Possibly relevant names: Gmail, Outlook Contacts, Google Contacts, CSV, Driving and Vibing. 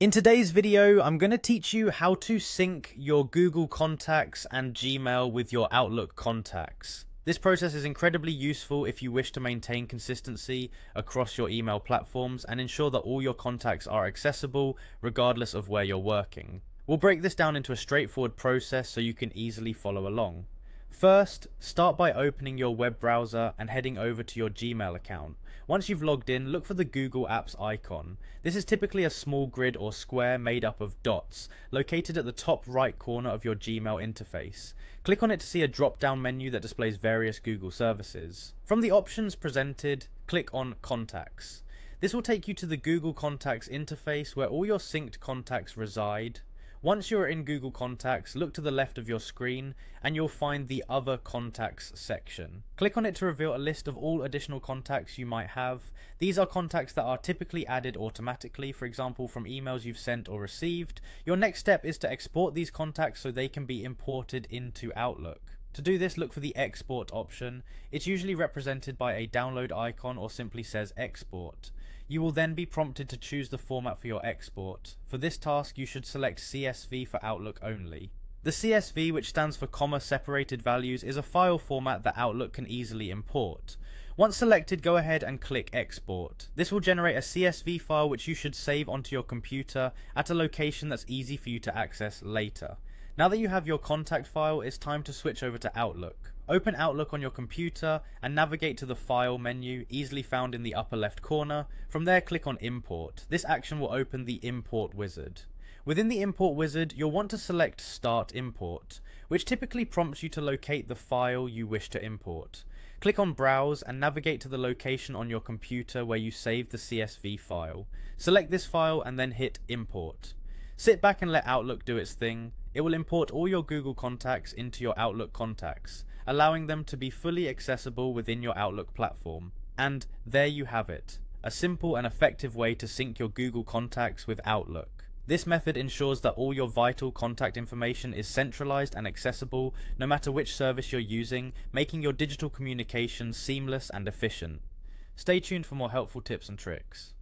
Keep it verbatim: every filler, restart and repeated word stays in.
In today's video, I'm going to teach you how to sync your Google Contacts and Gmail with your Outlook Contacts. This process is incredibly useful if you wish to maintain consistency across your email platforms and ensure that all your contacts are accessible regardless of where you're working. We'll break this down into a straightforward process so you can easily follow along. First, start by opening your web browser and heading over to your Gmail account. Once you've logged in, look for the Google Apps icon. This is typically a small grid or square made up of dots, located at the top right corner of your Gmail interface. Click on it to see a drop-down menu that displays various Google services. From the options presented, click on Contacts. This will take you to the Google Contacts interface where all your synced contacts reside. Once you're in Google Contacts, look to the left of your screen and you'll find the Other Contacts section. Click on it to reveal a list of all additional contacts you might have. These are contacts that are typically added automatically, for example from emails you've sent or received. Your next step is to export these contacts so they can be imported into Outlook. To do this, look for the export option. It's usually represented by a download icon or simply says export. You will then be prompted to choose the format for your export. For this task, you should select C S V for Outlook only. The C S V, which stands for comma separated values, is a file format that Outlook can easily import. Once selected, go ahead and click export. This will generate a C S V file which you should save onto your computer at a location that's easy for you to access later. Now that you have your contact file, it's time to switch over to Outlook. Open Outlook on your computer and navigate to the File menu, easily found in the upper left corner. From there, click on Import. This action will open the Import wizard. Within the Import wizard, you'll want to select Start Import, which typically prompts you to locate the file you wish to import. Click on Browse and navigate to the location on your computer where you saved the C S V file. Select this file and then hit Import. Sit back and let Outlook do its thing. It will import all your Google contacts into your Outlook contacts, allowing them to be fully accessible within your Outlook platform. And there you have it, a simple and effective way to sync your Google contacts with Outlook. This method ensures that all your vital contact information is centralized and accessible, no matter which service you're using, making your digital communications seamless and efficient. Stay tuned for more helpful tips and tricks.